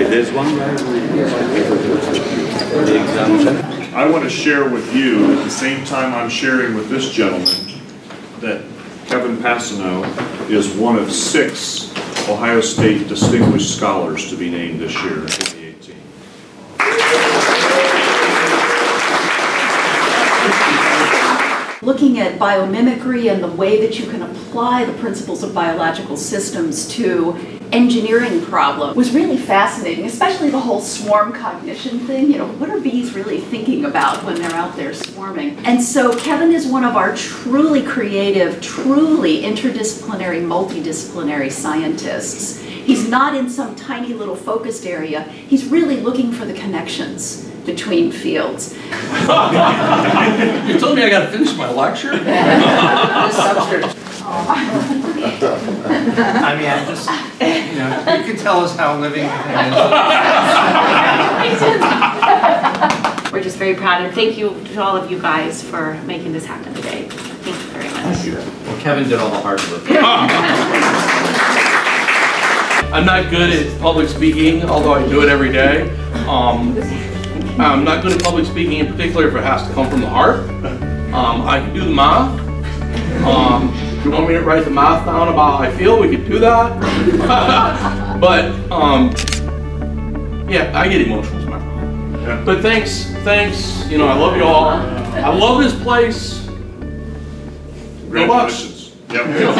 Okay, there's one the exam. I want to share with you, at the same time I'm sharing with this gentleman, that Kevin Passino is one of 6 Ohio State Distinguished Scholars to be named this year in 2018. Looking at biomimicry and the way that you can apply the principles of biological systems to engineering problem was really fascinating, especially the whole swarm cognition thing. You know, what are bees really thinking about when they're out there swarming? And so Kevin is one of our truly creative, truly interdisciplinary, multidisciplinary scientists. He's not in some tiny little focused area. He's really looking for the connections between fields. You told me I got to finish my lecture? I mean, I just, you know, you can tell us how living is. We're just very proud, and thank you to all of you guys for making this happen today. Thank you very much. Thank you. Well, Kevin did all the hard work. I'm not good at public speaking, although I do it every day. I'm not good at public speaking, in particular if it has to come from the heart. I can do the math. If you want me to write the math down about how I feel, we could do that. Yeah, I get emotional sometimes. But thanks, you know, I love you all. I love this place. Congratulations. Yep.